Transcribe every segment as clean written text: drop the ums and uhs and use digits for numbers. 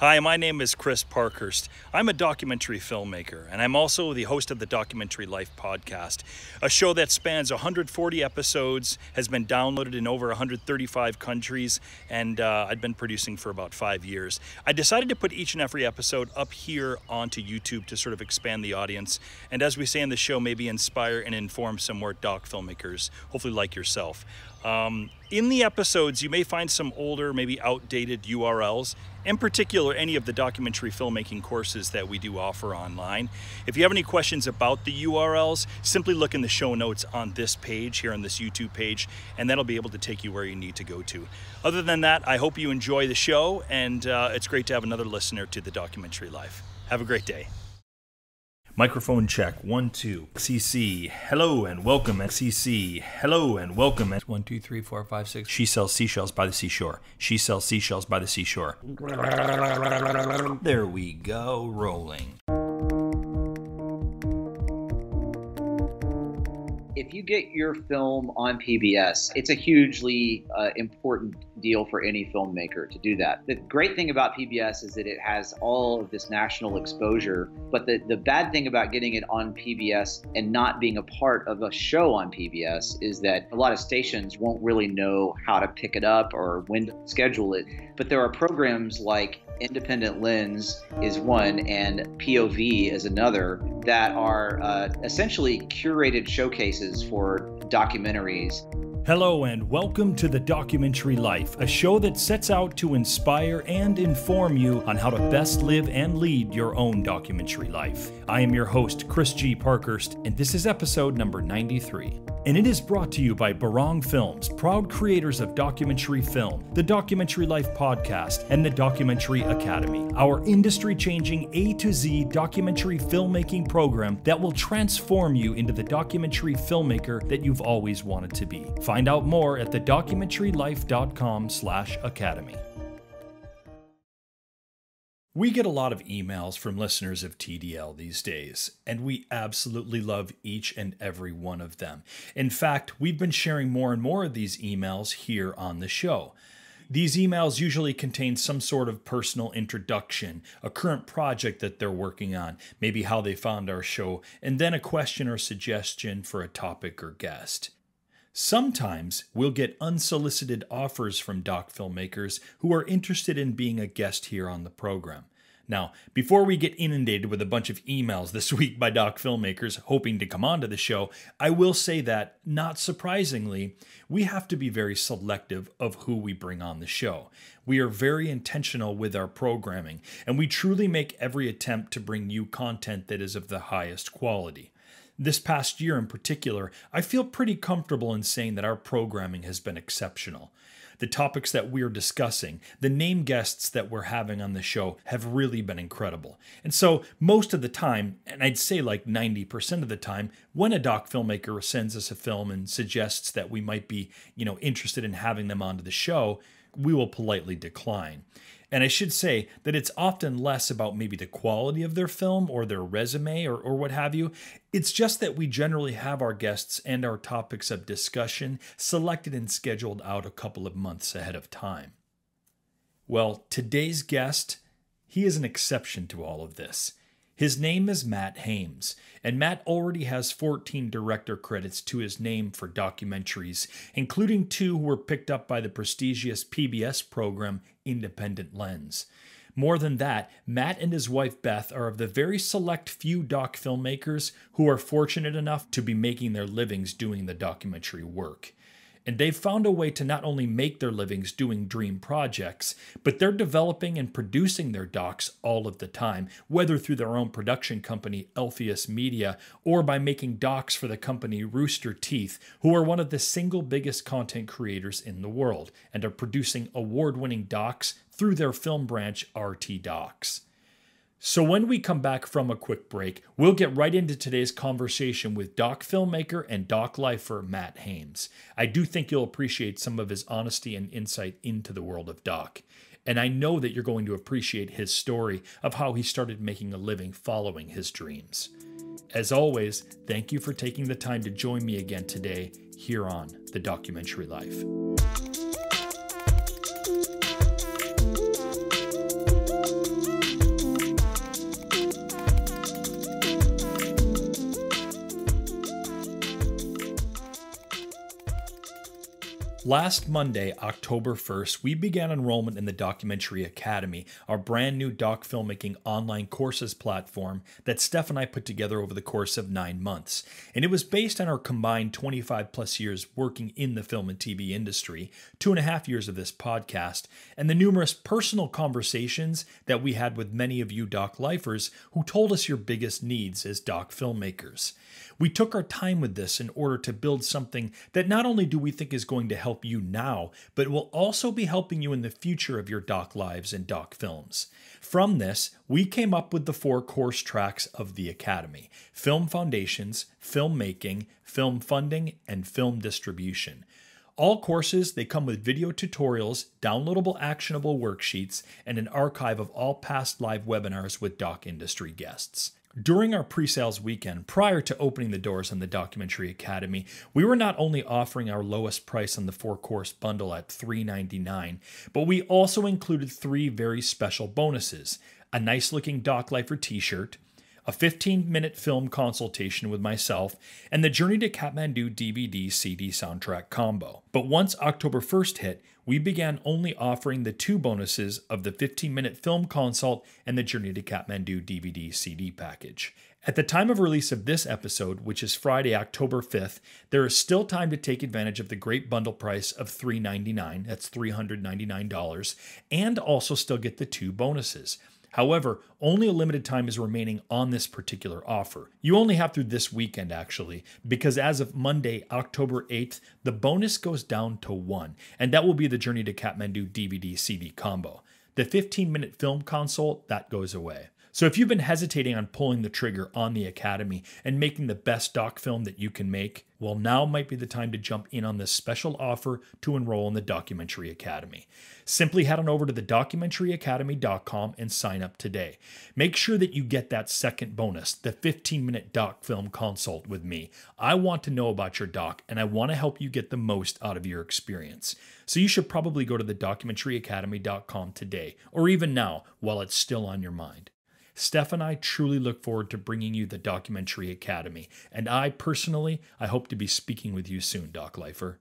Hi, my name is Chris Parkhurst. I'm a documentary filmmaker, and I'm also the host of the Documentary Life Podcast, a show that spans 140 episodes, has been downloaded in over 135 countries, and I've been producing for about 5 years. I decided to put each and every episode up here onto YouTube to sort of expand the audience, and as we say in the show, maybe inspire and inform some more doc filmmakers, hopefully like yourself. In the episodes, you may find some older, maybe outdated URLs, in particular any of the documentary filmmaking courses that we do offer online. If you have any questions about the URLs, simply look in the show notes on this page, here on this YouTube page, and that'll be able to take you where you need to go to. Other than that, I hope you enjoy the show, and it's great to have another listener to The Documentary Life. Have a great day. Microphone check, 1, 2, CC, hello and welcome, at CC, hello and welcome, at 1, 2, 3, 4, 5, 6. She sells seashells by the seashore. She sells seashells by the seashore. There we go, rolling. If you get your film on PBS, it's a hugely important deal for any filmmaker to do that. The great thing about PBS is that it has all of this national exposure, but the bad thing about getting it on PBS and not being a part of a show on PBS is that a lot of stations won't really know how to pick it up or when to schedule it. But there are programs like Independent Lens is one and POV is another that are essentially curated showcases for documentaries. Hello and welcome to The Documentary Life, a show that sets out to inspire and inform you on how to best live and lead your own documentary life. I am your host, Chris G. Parkhurst, and this is episode number 93. And it is brought to you by Barang Films, proud creators of documentary film, The Documentary Life Podcast, and The Documentary Academy, our industry-changing A to Z documentary filmmaking program that will transform you into the documentary filmmaker that you've always wanted to be. Find out more at thedocumentarylife.com/academy. We get a lot of emails from listeners of TDL these days, and we absolutely love each and every one of them. In fact, we've been sharing more and more of these emails here on the show. These emails usually contain some sort of personal introduction, a current project that they're working on, maybe how they found our show, and then a question or suggestion for a topic or guest. Sometimes we'll get unsolicited offers from doc filmmakers who are interested in being a guest here on the program. Now, before we get inundated with a bunch of emails this week by doc filmmakers hoping to come onto the show, I will say that, not surprisingly, we have to be very selective of who we bring on the show. We are very intentional with our programming, and we truly make every attempt to bring you content that is of the highest quality. This past year in particular, I feel pretty comfortable in saying that our programming has been exceptional. The topics that we're discussing, the name guests that we're having on the show have really been incredible. And so most of the time, and I'd say like 90% of the time, when a doc filmmaker sends us a film and suggests that we might be, interested in having them onto the show, we will politely decline. And I should say that it's often less about maybe the quality of their film or their resume or what have you. It's just that we generally have our guests and our topics of discussion selected and scheduled out a couple of months ahead of time. Well, today's guest, he is an exception to all of this. His name is Matt Hames, and Matt already has 14 director credits to his name for documentaries, including 2 who were picked up by the prestigious PBS program Independent Lens. More than that, Matt and his wife Beth are of the very select few doc filmmakers who are fortunate enough to be making their livings doing the documentary work. And they've found a way to not only make their livings doing dream projects, but they're developing and producing their docs all of the time, whether through their own production company, Alpheus Media, or by making docs for the company Rooster Teeth, who are one of the single biggest content creators in the world, and are producing award-winning docs through their film branch, RT Docs. So when we come back from a quick break, we'll get right into today's conversation with doc filmmaker and doc lifer Matt Hames. I do think you'll appreciate some of his honesty and insight into the world of doc. And I know that you're going to appreciate his story of how he started making a living following his dreams. As always, thank you for taking the time to join me again today here on The Documentary Life. Last Monday, October 1st, we began enrollment in the Documentary Academy, our brand new doc filmmaking online courses platform that Steph and I put together over the course of 9 months. And it was based on our combined 25 plus years working in the film and TV industry, 2.5 years of this podcast, and the numerous personal conversations that we had with many of you doc lifers who told us your biggest needs as doc filmmakers. We took our time with this in order to build something that not only do we think is going to help you now, but will also be helping you in the future of your doc lives and doc films. From this, we came up with the 4 course tracks of the Academy: Film Foundations, Filmmaking, Film Funding, and Film Distribution. All courses, they come with video tutorials, downloadable actionable worksheets, and an archive of all past live webinars with doc industry guests. During our pre-sales weekend, prior to opening the doors on the Documentary Academy, we were not only offering our lowest price on the 4-course bundle at $3.99, but we also included 3 very special bonuses: a nice-looking Doc Lifer t-shirt, a 15-minute film consultation with myself, and the Journey to Kathmandu DVD CD soundtrack combo. But once October 1st hit, we began only offering the 2 bonuses of the 15-minute film consult and the Journey to Kathmandu DVD CD package. At the time of release of this episode, which is Friday, October 5th, there is still time to take advantage of the great bundle price of $3.99, that's $399, and also still get the 2 bonuses. However, only a limited time is remaining on this particular offer. You only have through this weekend, actually, because as of Monday, October 8th, the bonus goes down to 1, and that will be the Journey to Kathmandu DVD CD combo. The 15-minute film consult, that goes away. So if you've been hesitating on pulling the trigger on the Academy and making the best doc film that you can make, well, now might be the time to jump in on this special offer to enroll in the Documentary Academy. Simply head on over to thedocumentaryacademy.com and sign up today. Make sure that you get that second bonus, the 15-minute doc film consult with me. I want to know about your doc, and I want to help you get the most out of your experience. So you should probably go to thedocumentaryacademy.com today, or even now, while it's still on your mind. Steph and I truly look forward to bringing you the Documentary Academy, and I personally, I hope to be speaking with you soon, Doc Lifer.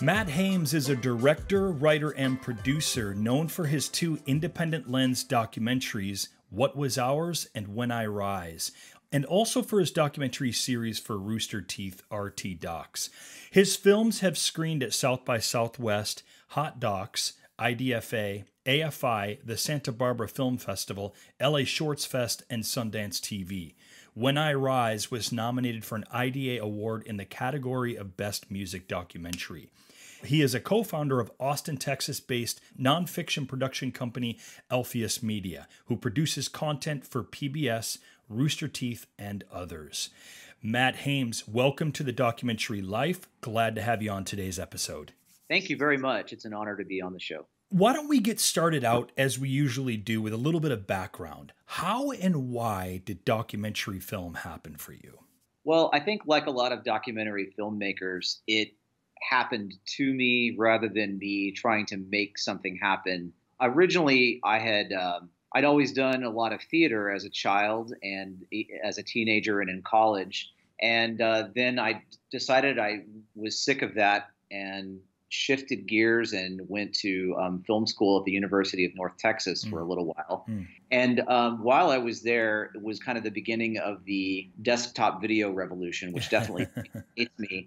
Matt Hames is a director, writer, and producer known for his 2 Independent Lens documentaries, What Was Ours and When I Rise, and also for his documentary series for Rooster Teeth, RT Docs. His films have screened at South by Southwest, Hot Docs, IDFA, AFI, the Santa Barbara Film Festival, LA Shorts Fest, and Sundance TV. When I Rise was nominated for an IDA Award in the category of Best Music Documentary. He is a co-founder of Austin, Texas-based nonfiction production company Alpheus Media, who produces content for PBS, Rooster Teeth, and others. Matt Hames, welcome to The Documentary Life. Glad to have you on today's episode. Thank you very much. It's an honor to be on the show. Why don't we get started out, as we usually do, with a little bit of background. How and why did documentary film happen for you? Well, I think like a lot of documentary filmmakers, it happened to me rather than me trying to make something happen. Originally, I had I'd always done a lot of theater as a child and as a teenager and in college, and then I decided I was sick of that and shifted gears and went to film school at the University of North Texas for a little while. And while I was there, it was kind of the beginning of the desktop video revolution, which definitely hit me.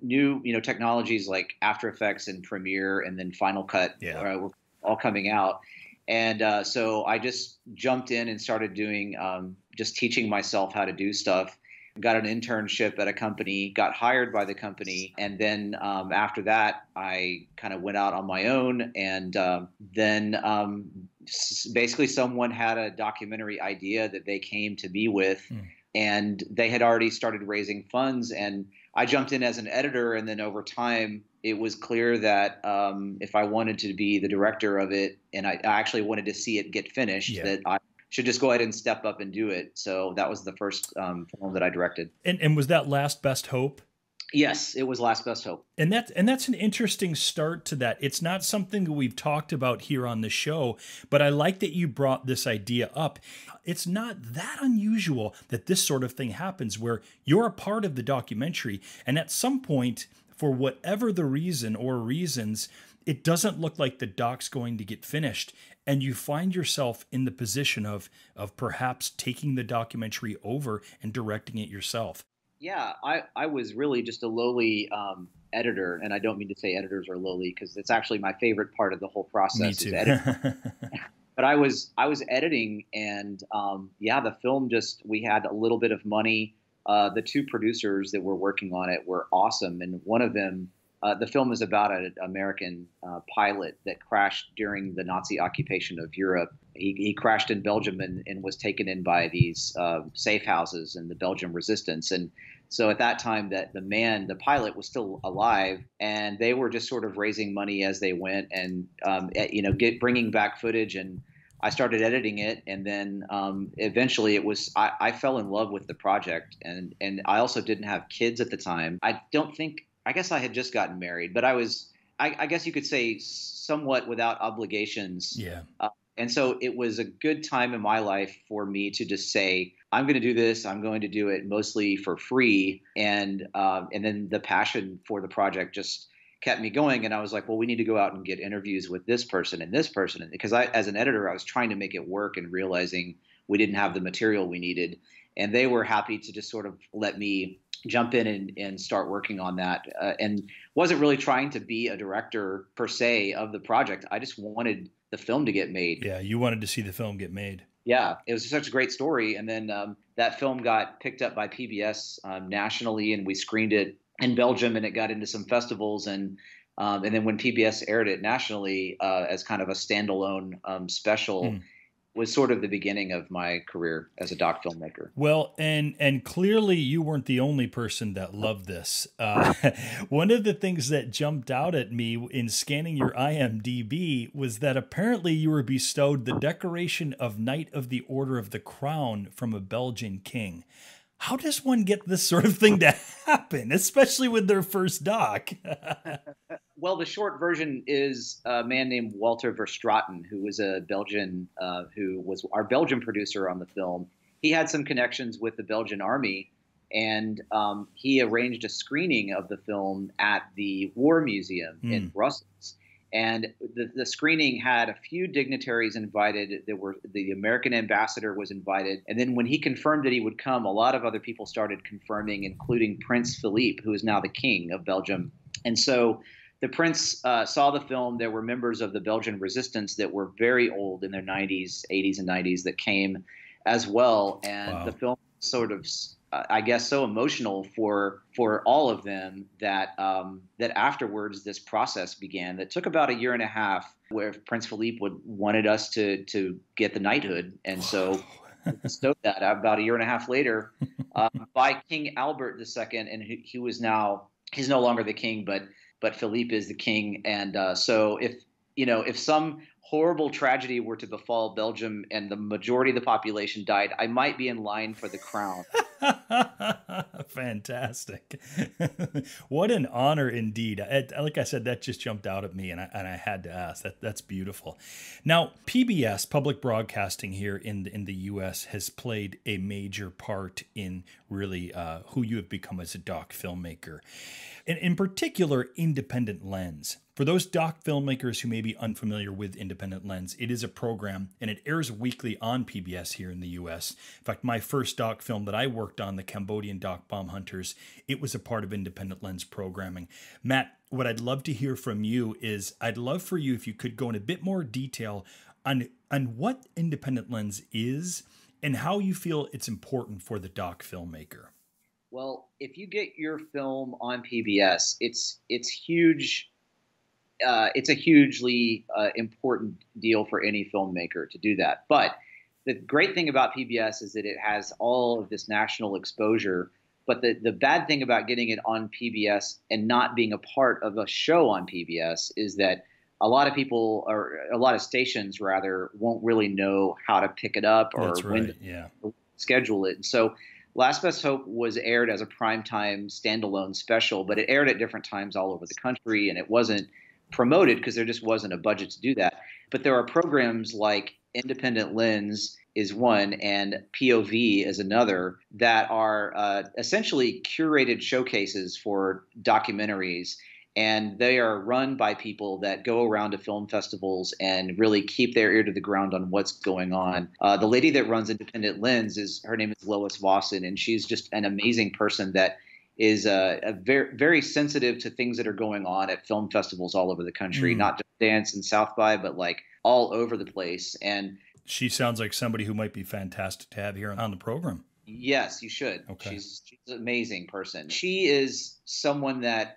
New, you know, technologies like After Effects and Premiere and then Final Cut were all coming out. And so I just jumped in and started doing, just teaching myself how to do stuff. Got an internship at a company, got hired by the company, and then after that, I kind of went out on my own, and then basically someone had a documentary idea that they came to me with, and they had already started raising funds, and I jumped in as an editor, and then over time, it was clear that if I wanted to be the director of it, and I actually wanted to see it get finished, that I should just go ahead and step up and do it. So that was the first film that I directed. And was that Last Best Hope? Yes, it was Last Best Hope. And that's an interesting start to that. It's not something that we've talked about here on the show, but I like that you brought this idea up. It's not that unusual that this sort of thing happens where you're a part of the documentary, and at some point, for whatever the reason or reasons, it doesn't look like the doc's going to get finished. And you find yourself in the position of perhaps taking the documentary over and directing it yourself. Yeah, I was really just a lowly editor, and I don't mean to say editors are lowly because it's actually my favorite part of the whole process. Me too. Is editing. But I was editing, and yeah, the film just, we had a little bit of money. The two producers that were working on it were awesome, and one of them, the film is about an American pilot that crashed during the Nazi occupation of Europe. He crashed in Belgium and was taken in by these safe houses and the Belgian resistance. And so at that time, that the pilot was still alive, and they were just sort of raising money as they went and bringing back footage. And I started editing it, and then eventually it was I fell in love with the project, and I also didn't have kids at the time. I guess I had just gotten married, but I was, I guess you could say, somewhat without obligations. Yeah. And so it was a good time in my life for me to just say, I'm going to do this. I'm going to do it mostly for free. And then the passion for the project just kept me going. And I was like, well, we need to go out and get interviews with this person and this person. And because as an editor, I was trying to make it work and realizing we didn't have the material we needed. And they were happy to just sort of let me jump in and start working on that, and wasn't really trying to be a director per se of the project. I just wanted the film to get made. Yeah, you wanted to see the film get made. Yeah, it was such a great story. And then that film got picked up by PBS nationally, and we screened it in Belgium, and it got into some festivals. And then when PBS aired it nationally as kind of a standalone special, was sort of the beginning of my career as a doc filmmaker. Well, and clearly you weren't the only person that loved this. One of the things that jumped out at me in scanning your IMDb was that apparently you were bestowed the decoration of Knight of the Order of the Crown from a Belgian king. How does one get this sort of thing to happen, especially with their first doc? Well, the short version is a man named Walter Verstraeten, who was a Belgian, who was our Belgian producer on the film. He had some connections with the Belgian army, and he arranged a screening of the film at the War Museum in Brussels. And the screening had a few dignitaries invited. The American ambassador was invited. And then when he confirmed that he would come, a lot of other people started confirming, including Prince Philippe, who is now the king of Belgium. And so the prince saw the film. There were members of the Belgian resistance that were very old in their 90s, 80s and 90s that came as well. And wow. The film sort of, I guess, so emotional for all of them that that afterwards this process began that took about a year and a half, where Prince Philippe wanted us to get the knighthood, and so stoked that about a year and a half later by King Albert II, and he was now he's no longer the king, but Philippe is the king, and so if some horrible tragedy were to befall Belgium and the majority of the population died, I might be in line for the crown. Fantastic. What an honor indeed. Like I said, that just jumped out at me, and I had to ask. That's beautiful. Now, PBS, public broadcasting here in the U.S., has played a major part in really who you have become as a doc filmmaker, and in particular, Independent Lens. For those doc filmmakers who may be unfamiliar with Independent Lens, it is a program, and it airs weekly on PBS here in the U.S. In fact, my first doc film that I worked on, the Cambodian doc Bomb Hunters, it was a part of Independent Lens programming. Matt, what I'd love to hear from you is, I'd love for you if you could go in a bit more detail on what Independent Lens is and how you feel it's important for the doc filmmaker. Well, if you get your film on PBS, it's huge. It's a hugely important deal for any filmmaker to do that. But the great thing about PBS is that it has all of this national exposure But the bad thing about getting it on PBS and not being a part of a show on PBS is that a lot of people, or a lot of stations rather, won't really know how to pick it up or when to schedule it. And so Last Best Hope was aired as a primetime standalone special, but it aired at different times all over the country, and it wasn't promoted because there just wasn't a budget to do that. But there are programs like Independent Lens is one and POV is another that are essentially curated showcases for documentaries. And they are run by people that go around to film festivals and really keep their ear to the ground on what's going on. The lady that runs Independent Lens, her name is Lois Vossen, and she's just an amazing person that is very, very sensitive to things that are going on at film festivals all over the country, not just Dance and South by, but like all over the place. And she sounds like somebody who might be fantastic to have here on the program. Yes, you should. Okay. She's an amazing person. She is someone that,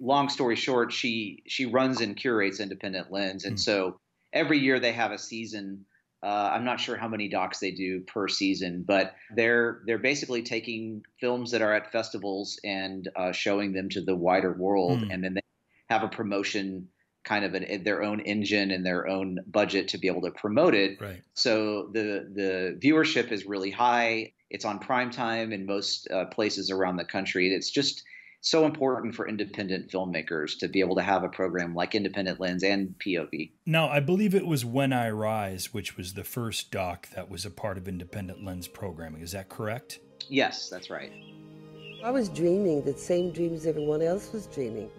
long story short, she runs and curates Independent Lens. And so every year they have a season. I'm not sure how many docs they do per season, but they're basically taking films that are at festivals and showing them to the wider world. And then they have a promotion kind of their own engine and their own budget to be able to promote it. Right. So the viewership is really high. It's on primetime in most places around the country. It's just so important for independent filmmakers to be able to have a program like Independent Lens and POV. Now, I believe it was When I Rise, which was the first doc that was a part of Independent Lens programming. Is that correct? Yes, that's right. I was dreaming the same dreams everyone else was dreaming.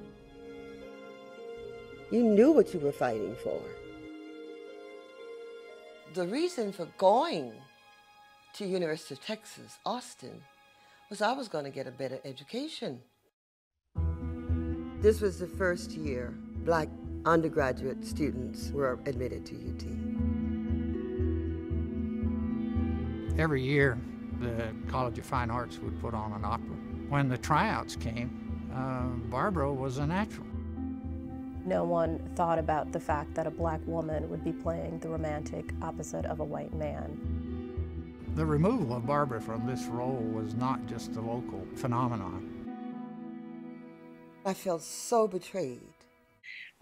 You knew what you were fighting for. The reason for going to University of Texas, Austin, was I was going to get a better education. This was the first year Black undergraduate students were admitted to UT. Every year, the College of Fine Arts would put on an opera. When the tryouts came, Barbara was a natural. No one thought about the fact that a Black woman would be playing the romantic opposite of a white man. The removal of Barbara from this role was not just a local phenomenon. I felt so betrayed.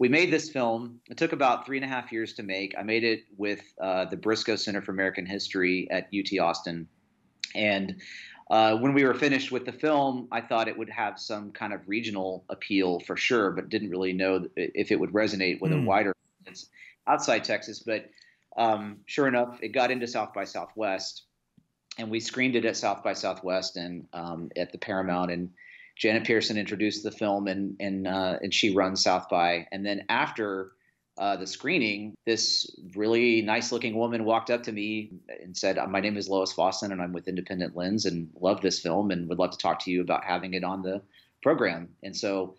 We made this film. It took about 3.5 years to make. I made it with the Briscoe Center for American History at UT Austin. And when we were finished with the film, I thought it would have some kind of regional appeal for sure, but didn't really know if it would resonate with a wider audience outside Texas. But sure enough, it got into South by Southwest, and we screened it at South by Southwest and at the Paramount. And Janet Pearson introduced the film, and she runs South by. And then after the screening, this really nice-looking woman walked up to me and said, my name is Lois Vossen, and I'm with Independent Lens and love this film and would love to talk to you about having it on the program. And so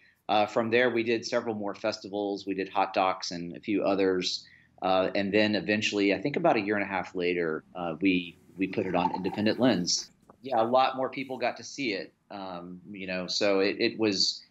from there, we did several more festivals. We did Hot Docs and a few others. And then eventually, I think about 1.5 years later, we put it on Independent Lens. Yeah, a lot more people got to see it, you know, so it was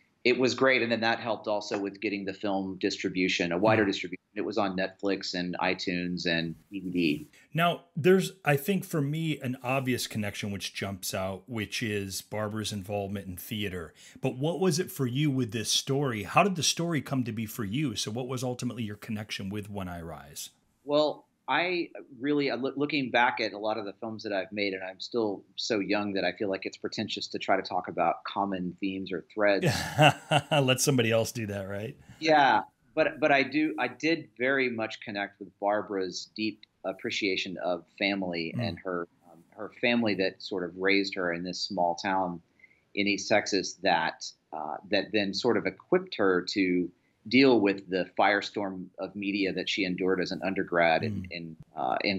great. And then that helped also with getting the film distribution, a wider distribution. It was on Netflix and iTunes and DVD. Now, there's, I think for me, an obvious connection which jumps out, which is Barbara's involvement in theater. But what was it for you with this story? How did the story come to be for you? So what was ultimately your connection with When I Rise? Well, I really, looking back at a lot of the films that I've made, and I'm still so young that I feel like it's pretentious to try to talk about common themes or threads. Let somebody else do that, right? Yeah, but I did very much connect with Barbara's deep appreciation of family and her family that sort of raised her in this small town in East Texas that then sort of equipped her to deal with the firestorm of media that she endured as an undergrad in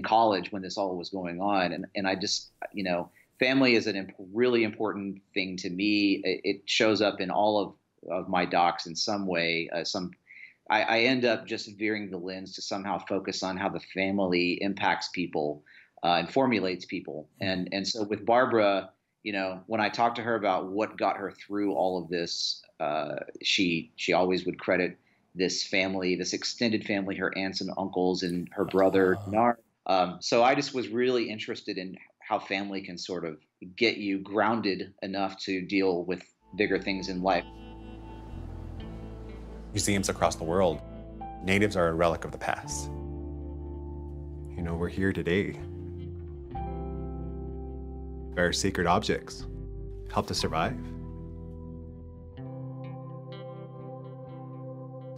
college when this all was going on. And I just, you know, family is a really important thing to me. It shows up in all of my docs in some way. I end up just veering the lens to somehow focus on how the family impacts people and formulates people. And so with Barbara, you know, when I talked to her about what got her through all of this, she always would credit this family, this extended family, her aunts and uncles and her brother. So I just was really interested in how family can sort of get you grounded enough to deal with bigger things in life. Museums across the world, natives are a relic of the past. You know, we're here today. Our sacred objects helped us survive.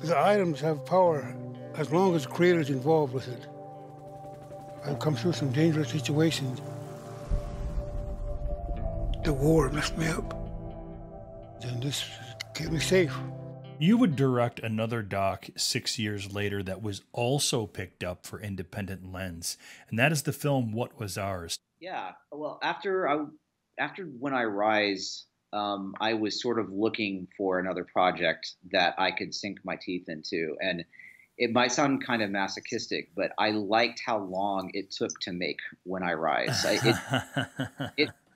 The items have power as long as the creator's involved with it. I've come through some dangerous situations. The war messed me up, and this kept me safe. You would direct another doc 6 years later that was also picked up for Independent Lens, and that is the film What Was Ours. Yeah, well, after When I Rise, I was sort of looking for another project that I could sink my teeth into, and it might sound kind of masochistic, but I liked how long it took to make When I Rise.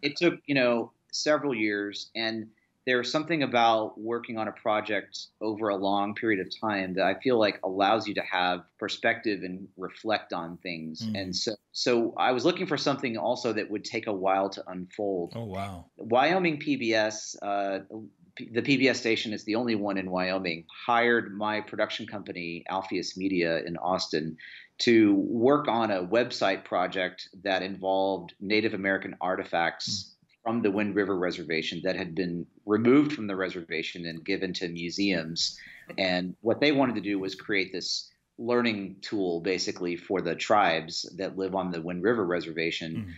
It took, you know, several years, and there's something about working on a project over a long period of time that I feel like allows you to have perspective and reflect on things. Mm. And so I was looking for something also that would take a while to unfold. Oh, wow. Wyoming PBS, the PBS station is the only one in Wyoming, hired my production company, Alpheus Media in Austin, to work on a website project that involved Native American artifacts from the Wind River Reservation that had been removed from the reservation and given to museums. And what they wanted to do was create this learning tool basically for the tribes that live on the Wind River Reservation. Mm-hmm.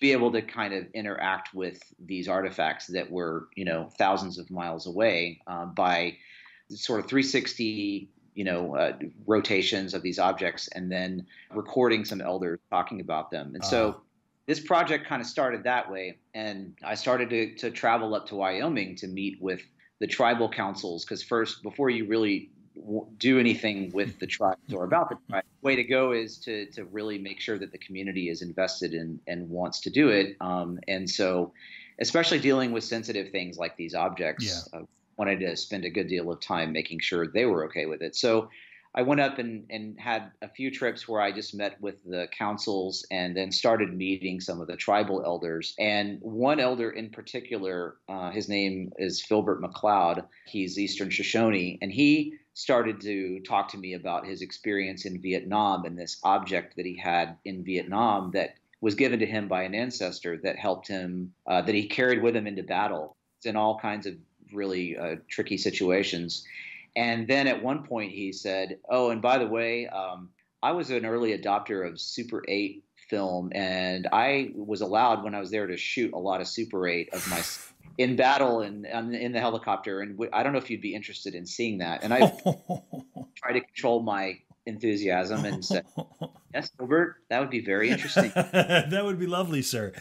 Be able to kind of interact with these artifacts that were, you know, thousands of miles away by sort of 360, you know, rotations of these objects and then recording some elders talking about them. And so this project kind of started that way. And I started to travel up to Wyoming to meet with the tribal councils, because first, before you really do anything with the tribes or about the tribe, the way to go is to really make sure that the community is invested in and wants to do it. And so, especially dealing with sensitive things like these objects, I wanted to spend a good deal of time making sure they were okay with it. So I went up and had a few trips where I just met with the councils and then started meeting some of the tribal elders. And one elder in particular, his name is Filbert McLeod. He's Eastern Shoshone, and he started to talk to me about his experience in Vietnam and this object that he had in Vietnam that was given to him by an ancestor that helped him, that he carried with him into battle. It's in all kinds of really tricky situations. And then at one point he said, oh, and by the way, I was an early adopter of Super 8 film, and I was allowed when I was there to shoot a lot of Super 8 of my in battle and in the helicopter. And I don't know if you'd be interested in seeing that. And I tried to control my enthusiasm and said, yes, Robert, that would be very interesting. That would be lovely, sir.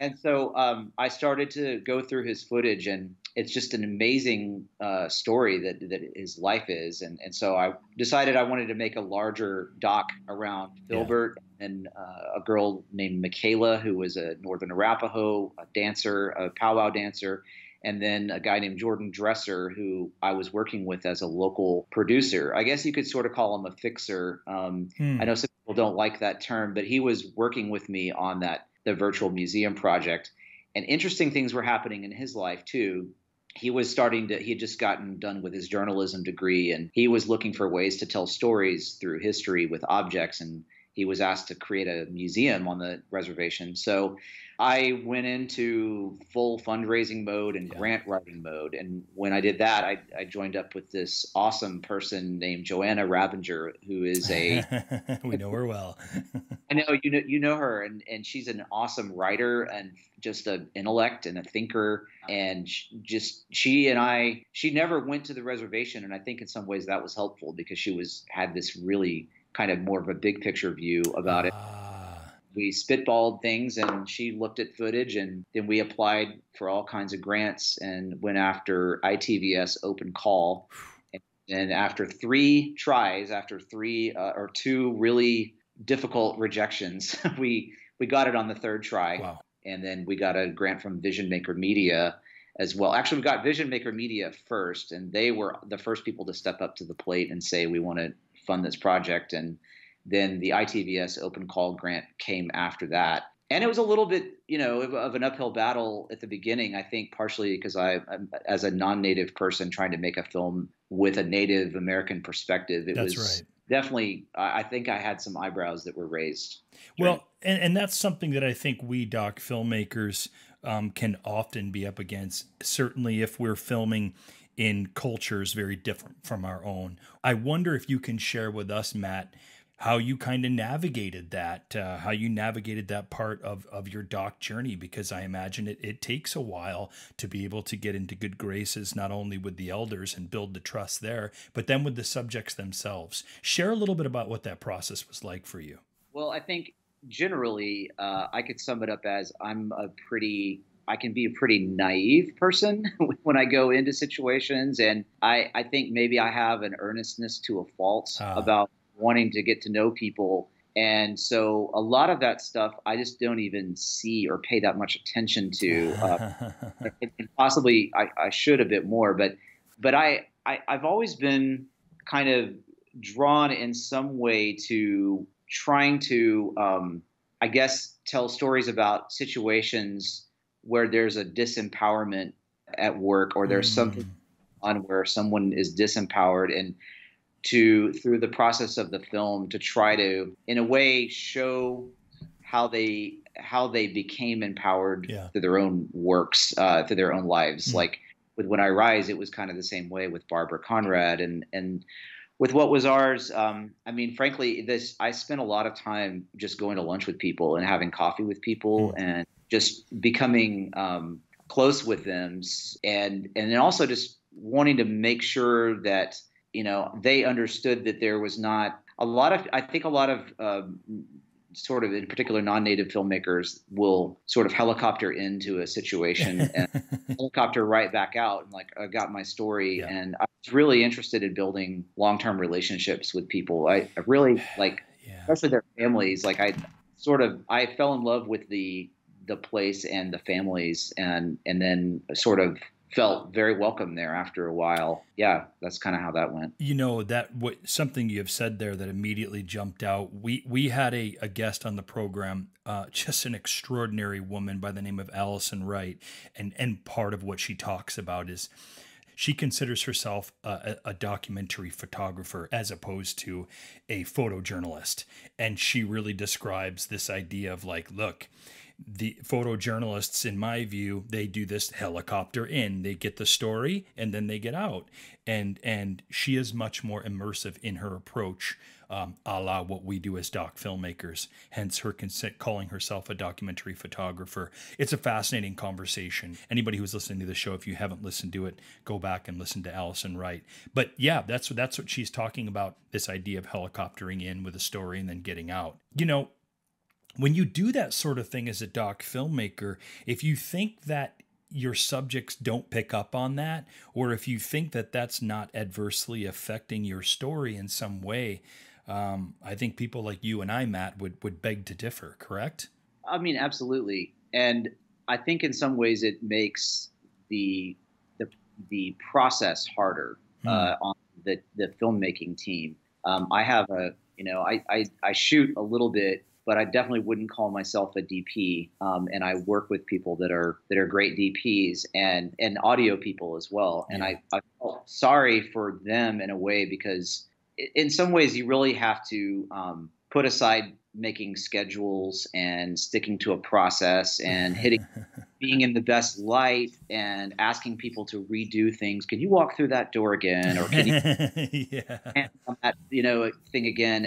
And so I started to go through his footage, and it's just an amazing story that his life is. And so I decided I wanted to make a larger doc around Filbert and a girl named Michaela, who was a Northern Arapaho dancer, a powwow dancer, and then a guy named Jordan Dresser, who I was working with as a local producer. I guess you could sort of call him a fixer. I know some people don't like that term, but he was working with me on the virtual museum project. And interesting things were happening in his life too. He had just gotten done with his journalism degree, and he was looking for ways to tell stories through history with objects, and he was asked to create a museum on the reservation. So I went into full fundraising mode and grant writing mode. And when I did that, I joined up with this awesome person named Joanna Ravinger, who is a... We know her well. I know, you know her, and she's an awesome writer and just an intellect and a thinker. And she never went to the reservation. And I think in some ways that was helpful, because she had this really kind of more of a big picture view about it. We spitballed things, and she looked at footage, and then we applied for all kinds of grants and went after ITVS open call. And after three tries, after two really difficult rejections, we got it on the third try. Wow. And then we got a grant from Vision Maker Media as well. Actually, we got Vision Maker Media first, and they were the first people to step up to the plate and say, we want to fund this project. And then the ITVS open call grant came after that. And it was a little bit, you know, of an uphill battle at the beginning, I think, partially because I'm, as a non-native person trying to make a film with a Native American perspective, it was definitely, I think I had some eyebrows that were raised. Well, and that's something that I think we doc filmmakers can often be up against, certainly if we're filming in cultures very different from our own. I wonder if you can share with us, Matt, how you kind of navigated that, how you navigated that part of your doc journey, because I imagine it takes a while to be able to get into good graces, not only with the elders and build the trust there, but then with the subjects themselves. Share a little bit about what that process was like for you. Well, I think generally I could sum it up as I can be a pretty naive person when I go into situations. And I think maybe I have an earnestness to a fault about wanting to get to know people. And so a lot of that stuff, I just don't even see or pay that much attention to. And possibly I should a bit more, but I've always been kind of drawn in some way to trying to, I guess, tell stories about situations where there's a disempowerment at work, or there's something on where someone is disempowered, and through the process of the film to try to, in a way, show how they became empowered through their own works, through their own lives. Like with When I Rise, it was kind of the same way with Barbara Conrad, and with What Was Ours, I mean, frankly, I spent a lot of time just going to lunch with people and having coffee with people and just becoming close with them, and then also just wanting to make sure that, you know, they understood that there was not a lot of, I think a lot of sort of, in particular, non-native filmmakers will sort of helicopter into a situation and helicopter right back out, and like, I got my story. And I was really interested in building long-term relationships with people. I really like, especially their families. Like I fell in love with the place and the families, and then sort of felt very welcome there after a while. Yeah, that's kind of how that went. You know, something you have said there that immediately jumped out. We had a guest on the program, just an extraordinary woman by the name of Allison Wright. And part of what she talks about is she considers herself a documentary photographer as opposed to a photojournalist. And she really describes this idea of like, look, the photojournalists, in my view, they do this helicopter in. They get the story and then they get out. And she is much more immersive in her approach, a la what we do as doc filmmakers, hence her calling herself a documentary photographer. It's a fascinating conversation. Anybody who's listening to the show, if you haven't listened to it, go back and listen to Allison Wright. But yeah, that's what she's talking about, this idea of helicoptering in with a story and then getting out. You know, when you do that sort of thing as a doc filmmaker, if you think that your subjects don't pick up on that, or if you think that that's not adversely affecting your story in some way, I think people like you and I, Matt, would beg to differ, correct? I mean, absolutely. And I think in some ways it makes the process harder on the filmmaking team. I have I shoot a little bit, but I definitely wouldn't call myself a DP. And I work with people that are great DPs and audio people as well. And I felt sorry for them in a way, because in some ways you really have to put aside making schedules and sticking to a process and being in the best light and asking people to redo things. Can you walk through that door again? Or can you on that, you know, thing again?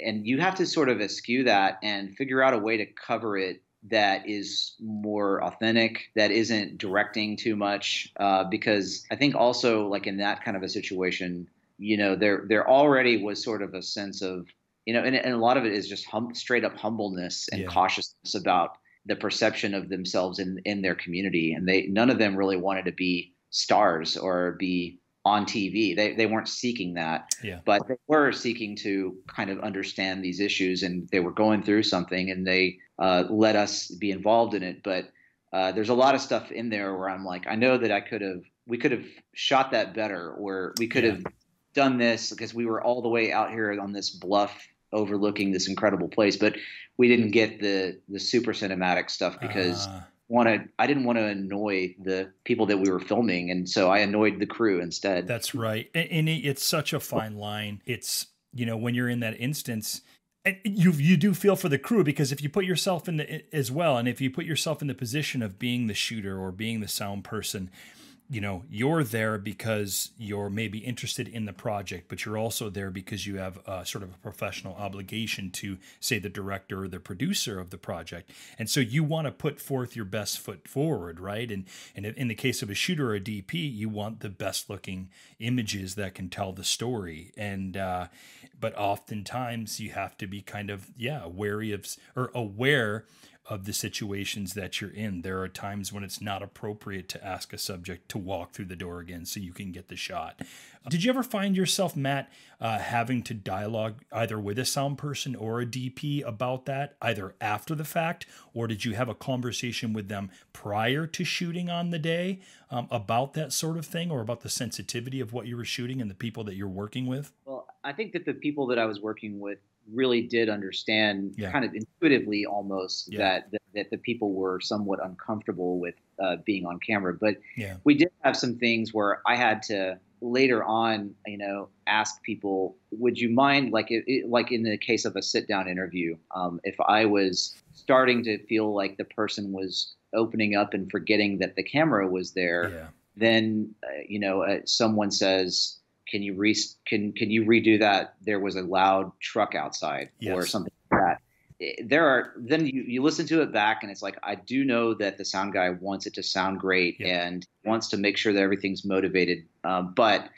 And you have to sort of eschew that and figure out a way to cover it that is more authentic, that isn't directing too much, because I think also, like, in that kind of a situation, you know, there already was sort of a sense of, you know, and a lot of it is just straight up humbleness and cautiousness about the perception of themselves in their community. And none of them really wanted to be stars or be on TV. They weren't seeking that, but they were seeking to kind of understand these issues, and they were going through something, and they let us be involved in it. But there's a lot of stuff in there where I'm like, I know that we could have shot that better, or we could have done this, because we were all the way out here on this bluff overlooking this incredible place. But we didn't get the super cinematic stuff because I didn't want to annoy the people that we were filming, and so I annoyed the crew instead. That's right. And it's such a fine line. It's, you know, when you're in that instance, you do feel for the crew, because if you put yourself in the, as well, and if you put yourself in the position of being the shooter or being the sound person, you know, you're there because you're maybe interested in the project, but you're also there because you have sort of a professional obligation to, say, the director or the producer of the project. And so you want to put forth your best foot forward, right? And in the case of a shooter or a DP, you want the best looking images that can tell the story. And, but oftentimes you have to be kind of, yeah, wary of, or aware of the situations that you're in. There are times when it's not appropriate to ask a subject to walk through the door again so you can get the shot. Did you ever find yourself, Matt, having to dialogue either with a sound person or a DP about that, either after the fact, or did you have a conversation with them prior to shooting on the day about that sort of thing, or about the sensitivity of what you were shooting and the people that you're working with? Well, I think that the people that I was working with really did understand, yeah, kind of intuitively almost, yeah, that the people were somewhat uncomfortable with being on camera. But yeah, we did have some things where I had to later on, you know, ask people, would you mind, like in the case of a sit down interview, if I was starting to feel like the person was opening up and forgetting that the camera was there, yeah, then, you know, someone says, Can you redo that? There was a loud truck outside, yes, or something like that. There are, then you listen to it back, and it's like, I do know that the sound guy wants it to sound great, yeah, and wants to make sure that everything's motivated. But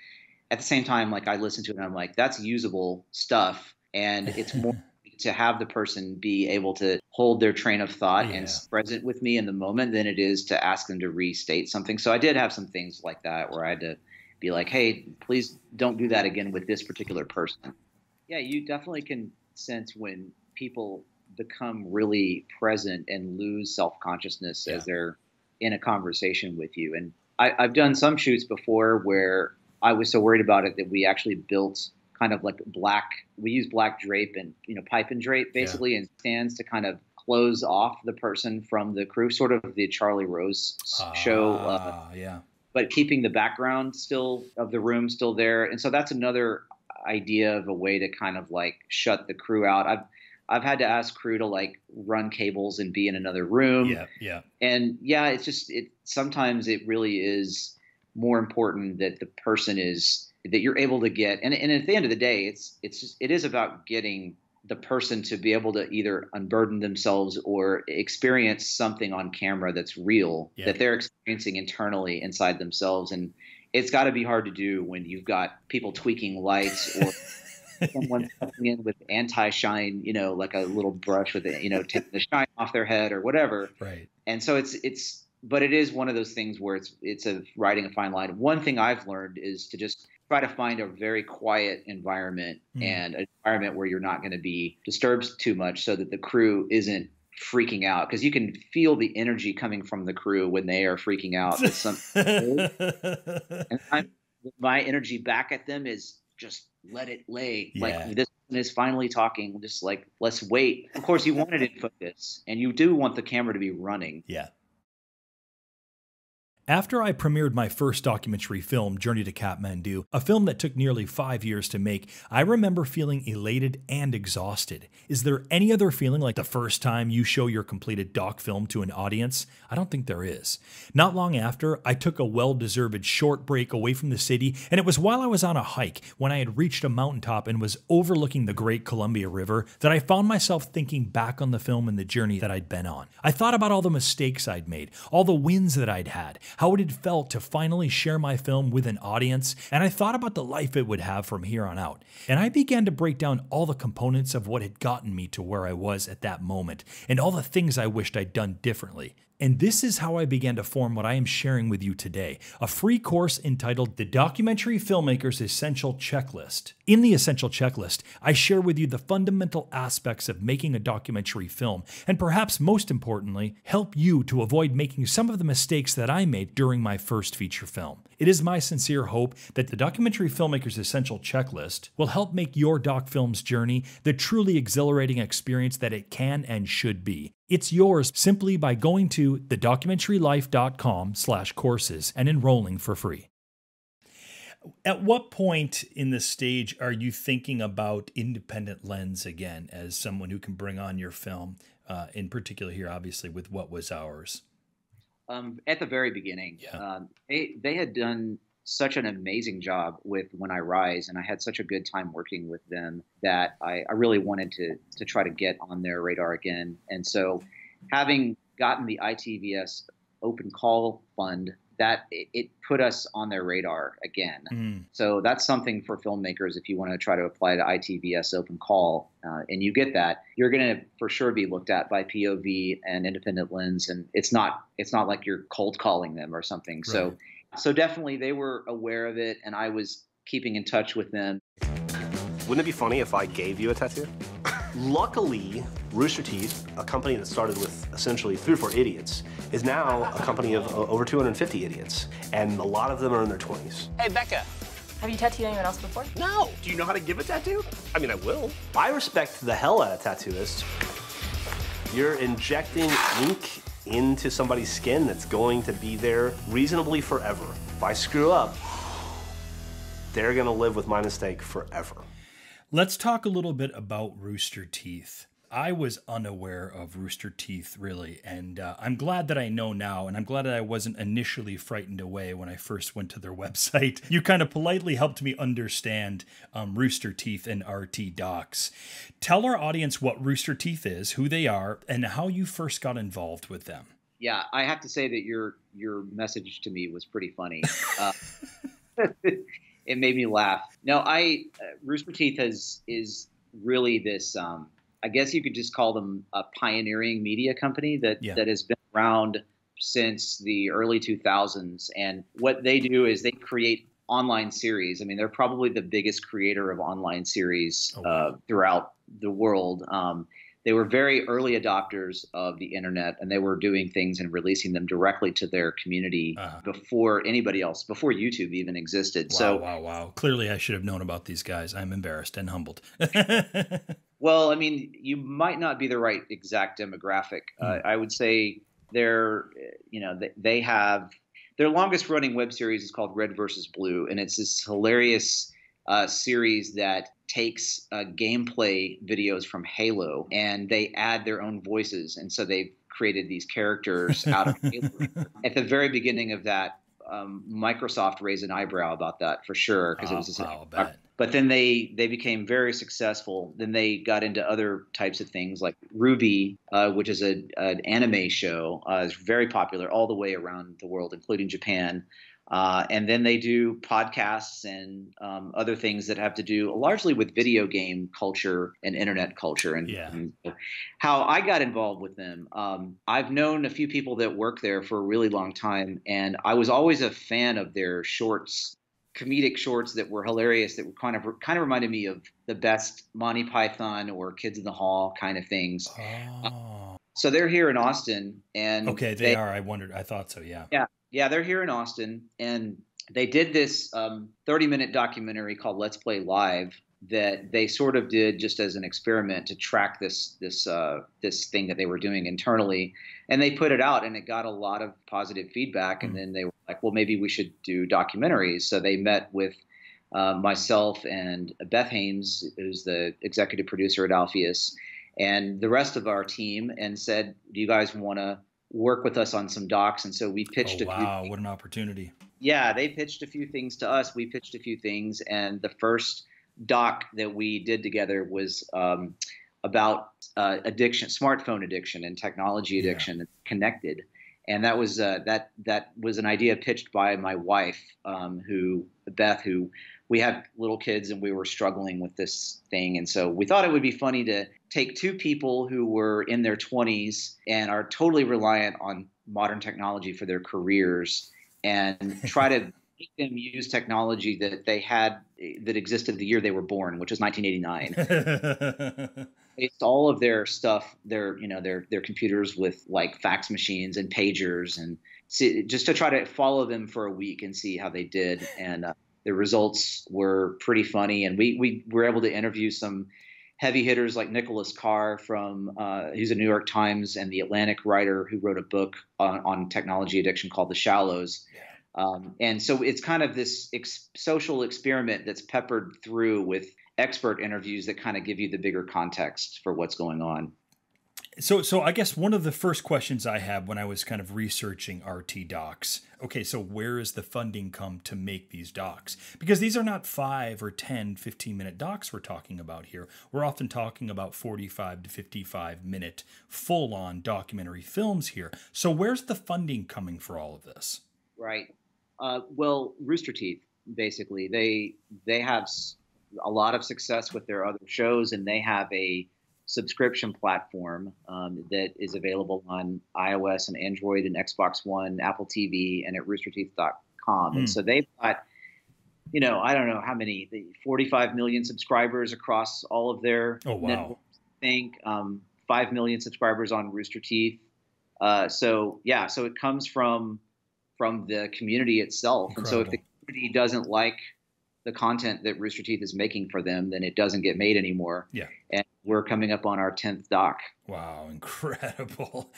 at the same time, like, I listen to it and I'm like, that's usable stuff. And it's more to have the person be able to hold their train of thought, yeah, and present with me in the moment than it is to ask them to restate something. So I did have some things like that where I had to be like, hey, please don't do that again with this particular person. Yeah, you definitely can sense when people become really present and lose self-consciousness, yeah, as they're in a conversation with you. And I've done some shoots before where I was so worried about it that we actually built kind of like we used black drape and, you know, pipe and drape basically, yeah, and stands to kind of close off the person from the crew, sort of the Charlie Rose show. Yeah. But keeping the background still of the room still there. And so that's another idea of a way to kind of like shut the crew out. I've had to ask crew to like run cables and be in another room. Yeah, yeah. And yeah, it's just, sometimes it really is more important that the person is, that you're able to get. And at the end of the day, it is about getting the person to be able to either unburden themselves or experience something on camera that's real, yeah, that they're experiencing internally inside themselves. And it's got to be hard to do when you've got people tweaking lights or someone coming in with anti-shine, you know, like a little brush with it, you know, taking the shine off their head or whatever. Right. And so but it is one of those things where it's a riding a fine line. One thing I've learned is to just try to find a very quiet environment, mm, and an environment where you're not going to be disturbed too much so that the crew isn't freaking out. Because you can feel the energy coming from the crew when they are freaking out. And my energy back at them is just let it lay. Yeah. Like, this one is finally talking, just like, let's wait. Of course, you want it in focus and you do want the camera to be running. Yeah. After I premiered my first documentary film, Journey to Kathmandu, a film that took nearly 5 years to make, I remember feeling elated and exhausted. Is there any other feeling like the first time you show your completed doc film to an audience? I don't think there is. Not long after, I took a well-deserved short break away from the city, and it was while I was on a hike, when I had reached a mountaintop and was overlooking the Great Columbia River, that I found myself thinking back on the film and the journey that I'd been on. I thought about all the mistakes I'd made, all the wins that I'd had, how it had felt to finally share my film with an audience, and I thought about the life it would have from here on out. And I began to break down all the components of what had gotten me to where I was at that moment, and all the things I wished I'd done differently. And this is how I began to form what I am sharing with you today, a free course entitled The Documentary Filmmaker's Essential Checklist. In the Essential Checklist, I share with you the fundamental aspects of making a documentary film, and perhaps most importantly, help you to avoid making some of the mistakes that I made during my first feature film. It is my sincere hope that the Documentary Filmmaker's Essential Checklist will help make your doc film's journey the truly exhilarating experience that it can and should be. It's yours simply by going to thedocumentarylife.com/courses and enrolling for free. At what point in this stage are you thinking about Independent Lens again as someone who can bring on your film, in particular here, obviously, with What Was Ours? At the very beginning. Yeah. They had done such an amazing job with When I Rise, and I had such a good time working with them that I really wanted to try to get on their radar again. And so having gotten the ITVS open call fund, that it put us on their radar again. Mm. So that's something for filmmakers. If you want to try to apply to ITVS open call and you get that, you're going to for sure be looked at by POV and Independent Lens. And it's not like you're cold calling them or something. Right. So definitely they were aware of it, and I was keeping in touch with them. Wouldn't it be funny if I gave you a tattoo? Luckily, Rooster Teeth, a company that started with essentially 3 or 4 idiots, is now a company of over 250 idiots, and a lot of them are in their 20s. Hey, Becca. Have you tattooed anyone else before? No. Do you know how to give a tattoo? I mean, I will. I respect the hell out of tattooists. You're injecting ink into somebody's skin that's going to be there reasonably forever. If I screw up, they're gonna live with my mistake forever. Let's talk a little bit about Rooster Teeth. I was unaware of Rooster Teeth, really, and I'm glad that I know now, and I'm glad that I wasn't initially frightened away when I first went to their website. You kind of politely helped me understand Rooster Teeth and RT Docs. Tell our audience what Rooster Teeth is, who they are, and how you first got involved with them. Yeah, I have to say that your message to me was pretty funny. It made me laugh. No, Rooster Teeth is really this... I guess you could just call them a pioneering media company that has been around since the early 2000s. And what they do is they create online series. I mean, they're probably the biggest creator of online series throughout the world. They were very early adopters of the internet, and they were doing things and releasing them directly to their community before anybody else, before YouTube even existed. Wow, so, wow. Clearly I should have known about these guys. I'm embarrassed and humbled. Well, I mean, you might not be the right exact demographic. I would say their longest running web series is called Red vs. Blue, and it's this hilarious series that takes gameplay videos from Halo, and they add their own voices. And so they've created these characters out of Halo. At the very beginning of that, Microsoft raised an eyebrow about that for sure, because it was just But then they became very successful. Then they got into other types of things like Ruby, which is an anime show. It's very popular all the way around the world, including Japan. And then they do podcasts and other things that have to do largely with video game culture and internet culture. And, and how I got involved with them, I've known a few people that work there for a really long time, and I was always a fan of their shorts. Comedic shorts that were hilarious, that were kind of reminded me of the best Monty Python or Kids in the Hall kind of things. Oh. So they're here in Austin, and okay, they are. I wondered. I thought so. Yeah. Yeah. They're here in Austin, and they did this 30-minute documentary called Let's Play Live that they sort of did just as an experiment to track this thing that they were doing internally, and they put it out, and it got a lot of positive feedback, and then they were like, well, maybe we should do documentaries. So they met with myself and Beth Hames, who's the executive producer at Alpheus, and the rest of our team, and said, do you guys want to work with us on some docs? And so we pitched a few things. What an opportunity. Yeah, they pitched a few things to us. We pitched a few things. And the first doc that we did together was about addiction, smartphone addiction and technology addiction that's connected. And that was an idea pitched by my wife, Beth, who we had little kids and we were struggling with this thing. And so we thought it would be funny to take two people who were in their 20s and are totally reliant on modern technology for their careers and try to make them use technology that they had that existed the year they were born, which was 1989. Based all of their stuff, their computers with like fax machines and pagers, and see, just to try to follow them for a week and see how they did. And the results were pretty funny. And we were able to interview some heavy hitters like Nicholas Carr from he's a New York Times and The Atlantic writer who wrote a book on technology addiction called The Shallows. Yeah. And so it's kind of this social experiment that's peppered through with expert interviews that kind of give you the bigger context for what's going on. So I guess one of the first questions I had when I was kind of researching RT Docs, okay, so where is the funding come to make these docs? Because these are not 5 or 10, 15-minute docs we're talking about here. We're often talking about 45 to 55-minute full-on documentary films here. So where's the funding coming for all of this? Right. Well, Rooster Teeth, basically, they have a lot of success with their other shows, and they have a subscription platform that is available on iOS and Android and Xbox One, Apple TV, and at roosterteeth.com. Mm. And so they've got, I don't know how many, 45 million subscribers across all of their networks, I think, 5 million subscribers on Rooster Teeth. So it comes from the community itself. Incredible. And so if the community doesn't like the content that Rooster Teeth is making for them, then it doesn't get made anymore. Yeah. And we're coming up on our 10th doc. Wow, incredible.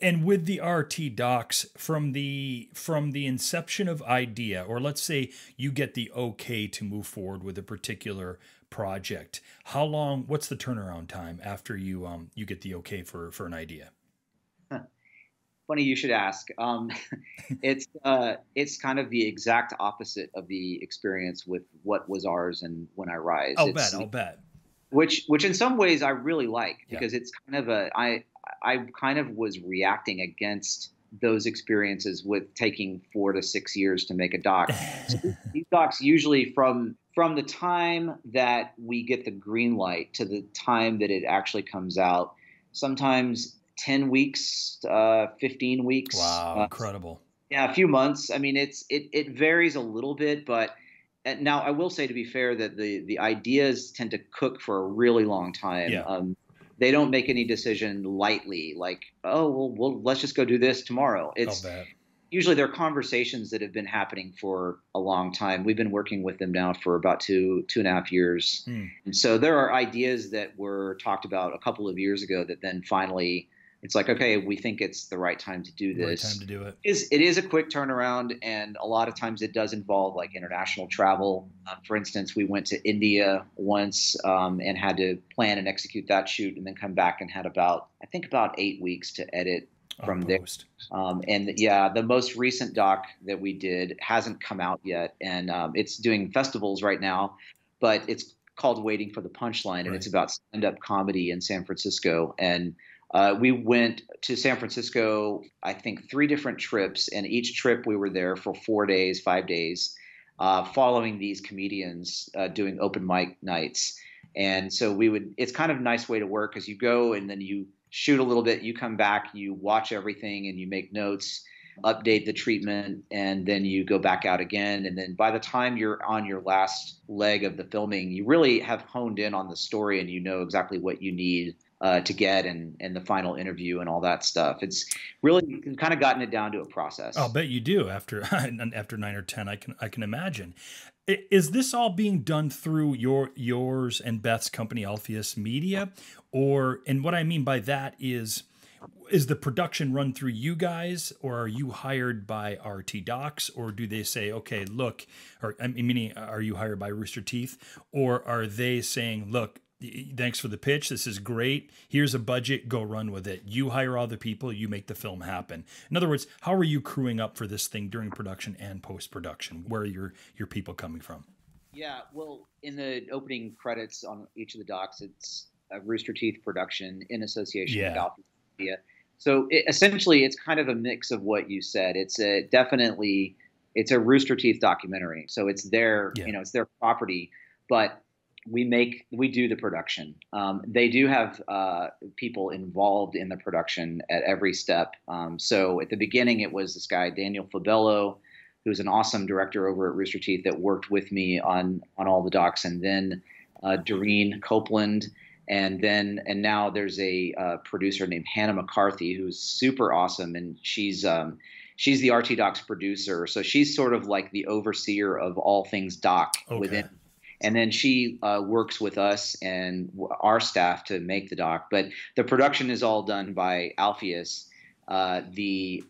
And with the RT Docs, from the inception of idea, or let's say you get the okay to move forward with a particular project, how long, what's the turnaround time after you you get the okay for an idea? Funny you should ask. It's kind of the exact opposite of the experience with What Was Ours and When I Rise. I'll bet. Which in some ways I really like, because it's kind of I kind of was reacting against those experiences with taking 4 to 6 years to make a doc. So these docs usually from the time that we get the green light to the time that it actually comes out, sometimes 10 weeks, 15 weeks. Wow, incredible. Yeah, a few months. I mean, it varies a little bit, but now I will say, to be fair, that the ideas tend to cook for a really long time. Yeah. They don't make any decision lightly, like, oh, well, let's just go do this tomorrow. It's usually there are conversations that have been happening for a long time. We've been working with them now for about two and a half years. Hmm. And so there are ideas that were talked about a couple of years ago that then finally – it's like, okay, we think it's the right time to do this. Right time to do it. It is a quick turnaround, and a lot of times it does involve like international travel. For instance, we went to India once and had to plan and execute that shoot, and then come back and had about 8 weeks to edit from there. The most recent doc that we did hasn't come out yet, and it's doing festivals right now, but it's called Waiting for the Punchline, and it's about stand-up comedy in San Francisco. And we went to San Francisco, I think, 3 different trips, and each trip we were there for 4 days, 5 days, following these comedians doing open mic nights. And so it's kind of a nice way to work, because you go and then you shoot a little bit, you come back, you watch everything, and you make notes, update the treatment, and then you go back out again. And then by the time you're on your last leg of the filming, you really have honed in on the story, and you know exactly what you need to get, and the final interview and all that stuff. It's really kind of gotten it down to a process. I'll bet you do after 9 or 10. I can imagine. Is this all being done through yours and Beth's company, Alpheus Media, and what I mean by that is the production run through you guys, or are you hired by RT Docs, or do they say, okay, look, or I mean, are you hired by Rooster Teeth, or are they saying, look, thanks for the pitch, this is great, here's a budget, go run with it. You hire all the people, you make the film happen. In other words, how are you crewing up for this thing during production and post-production? Where are your people coming from? Yeah, well, in the opening credits on each of the docs, it's a Rooster Teeth production in association with Alpheus Media. So essentially, it's kind of a mix of what you said. It's definitely It's a Rooster Teeth documentary, so it's their, you know, it's their property, but we do the production. They do have people involved in the production at every step. So at the beginning, it was this guy Daniel Fabello, who's an awesome director over at Rooster Teeth that worked with me on all the docs, and then Doreen Copeland. And now there's a producer named Hannah McCarthy, who's super awesome, and she's the RT Docs producer, so she's sort of like the overseer of all things doc within. And then she works with us and our staff to make the doc. But the production is all done by Alpheus. The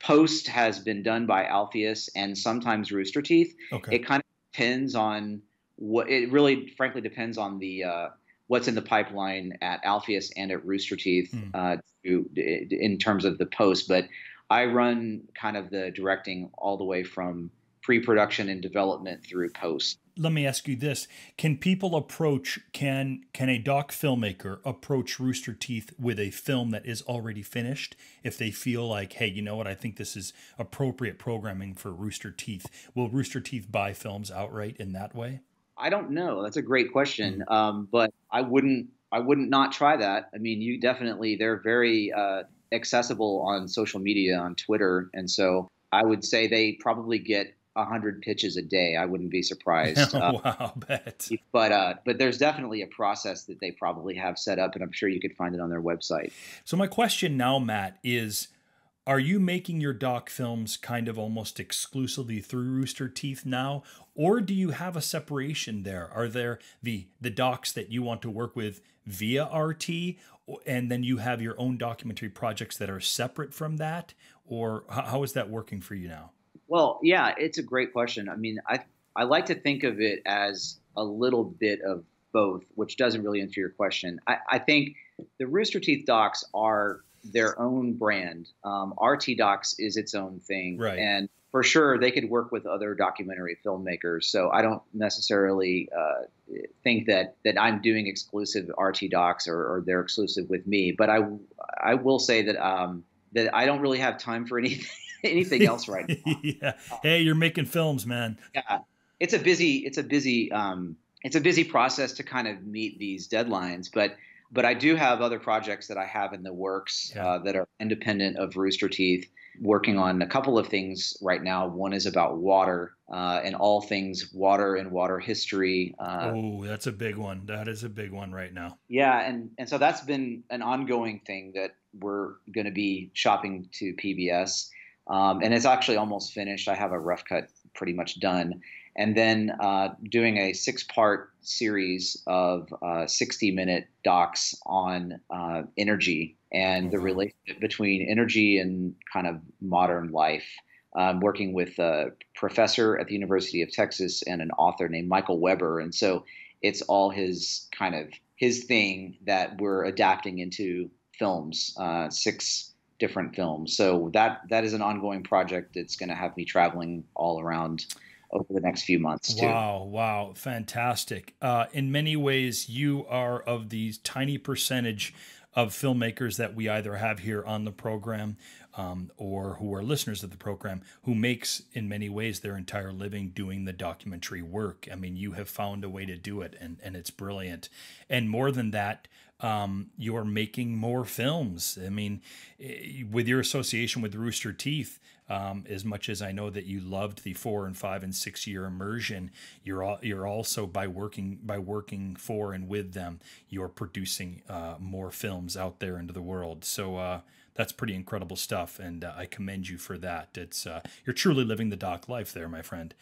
post has been done by Alpheus and sometimes Rooster Teeth. It kind of depends on what it really, frankly, depends on the what's in the pipeline at Alpheus and at Rooster Teeth in terms of the post. But I run kind of the directing all the way from pre-production and development through post. Let me ask you this. Can people approach, can a doc filmmaker approach Rooster Teeth with a film that is already finished if they feel like, hey, you know what, I think this is appropriate programming for Rooster Teeth? Will Rooster Teeth buy films outright in that way? I don't know. That's a great question. But I wouldn't not try that. I mean, you definitely, they're very accessible on social media, on Twitter. And so I would say they probably get 100 pitches a day. I wouldn't be surprised. Wow, bet. But there's definitely a process that they probably have set up, and I'm sure you could find it on their website. So my question now, Matt, is, are you making your doc films kind of almost exclusively through Rooster Teeth now, or do you have a separation there? Are there the docs that you want to work with via RT, and then you have your own documentary projects that are separate from that? Or how is that working for you now? Well, yeah, it's a great question. I mean, I like to think of it as a little bit of both, which doesn't really answer your question. I think the Rooster Teeth docs are their own brand. RT Docs is its own thing. Right. And for sure, they could work with other documentary filmmakers. So I don't necessarily think that I'm doing exclusive RT Docs or they're exclusive with me. But I will say that that I don't really have time for anything else right now. Hey, you're making films, man. Yeah. It's a busy process to kind of meet these deadlines, but I do have other projects that I have in the works that are independent of Rooster Teeth, working on a couple of things right now. One is about water and all things water and water history. Oh, that's a big one. That is a big one right now. Yeah, and so that's been an ongoing thing that we're going to be shopping to PBS. And it's actually almost finished. I have a rough cut pretty much done. And then doing a 6-part series of 60-minute docs on energy and the relationship between energy and kind of modern life. I'm working with a professor at the University of Texas and an author named Michael Weber. And so it's all his thing that we're adapting into films, 6 different films. So that is an ongoing project that's going to have me traveling all around over the next few months too. Wow. Fantastic. In many ways, you are of these tiny percentage of filmmakers that we either have here on the program or who are listeners of the program who makes in many ways their entire living doing the documentary work. I mean, you have found a way to do it and it's brilliant. And more than that, you're making more films. I mean, with your association with Rooster Teeth, as much as I know that you loved the 4-, 5-, and 6-year immersion, you're also by working for and with them, you're producing more films out there into the world. So that's pretty incredible stuff, and I commend you for that. It's you're truly living the doc life there, my friend.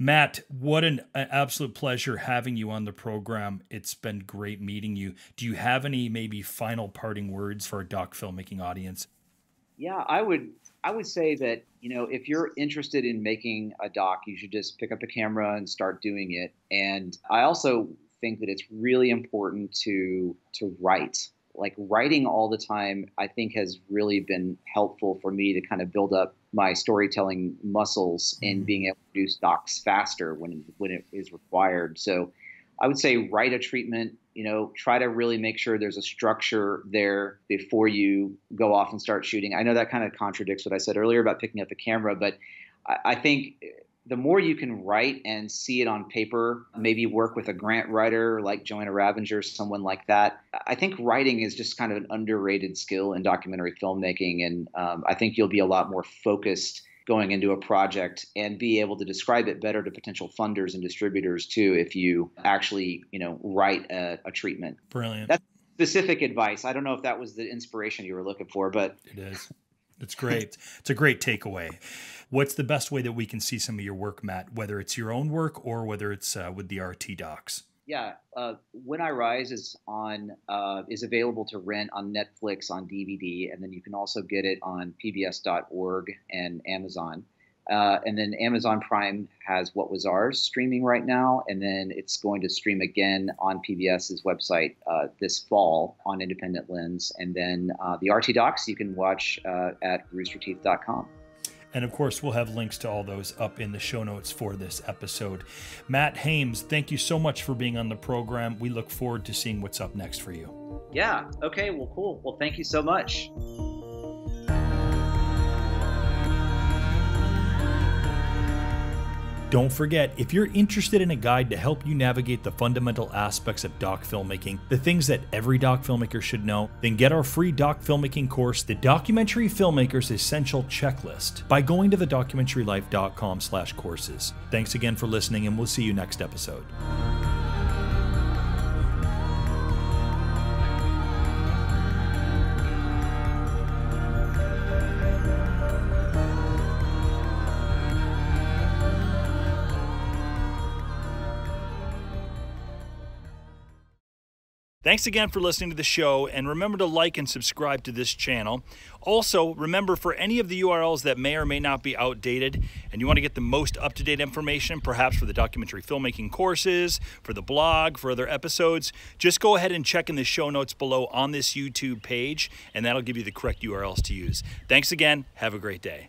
Matt, what an absolute pleasure having you on the program. It's been great meeting you. Do you have any maybe final parting words for our doc filmmaking audience? Yeah, I would say that, you know, if you're interested in making a doc, you should just pick up a camera and start doing it. And I also think that it's really important to write. Like, writing all the time, I think, has really been helpful for me to kind of build up my storytelling muscles and being able to produce docs faster when it is required. So I would say write a treatment, you know, try to really make sure there's a structure there before you go off and start shooting. I know that kind of contradicts what I said earlier about picking up the camera, but I think the more you can write and see it on paper, maybe work with a grant writer like Joanna Ravinger, someone like that. I think writing is just kind of an underrated skill in documentary filmmaking. And I think you'll be a lot more focused going into a project and be able to describe it better to potential funders and distributors too, if you actually, write a treatment. Brilliant. That's specific advice. I don't know if that was the inspiration you were looking for, but it is. It's great. It's a great takeaway. What's the best way that we can see some of your work, Matt, whether it's your own work or whether it's with the RT Docs? Yeah. When I Rise is available to rent on Netflix, on DVD, and then you can also get it on pbs.org and Amazon. And then Amazon Prime has What Was Ours streaming right now, and then it's going to stream again on PBS's website this fall on Independent Lens. And then the RT Docs you can watch at roosterteeth.com. And of course, we'll have links to all those up in the show notes for this episode. Matt Hames, thank you so much for being on the program. We look forward to seeing what's up next for you. Yeah. Okay. Well, cool. Well, thank you so much. Don't forget, if you're interested in a guide to help you navigate the fundamental aspects of doc filmmaking, the things that every doc filmmaker should know, then get our free doc filmmaking course, The Documentary Filmmaker's Essential Checklist, by going to thedocumentarylife.com/courses. Thanks again for listening, and we'll see you next episode. Thanks again for listening to the show, and remember to like and subscribe to this channel. Also, remember, for any of the URLs that may or may not be outdated and you want to get the most up-to-date information, perhaps for the documentary filmmaking courses, for the blog, for other episodes, just go ahead and check in the show notes below on this YouTube page, and that'll give you the correct URLs to use. Thanks again. Have a great day.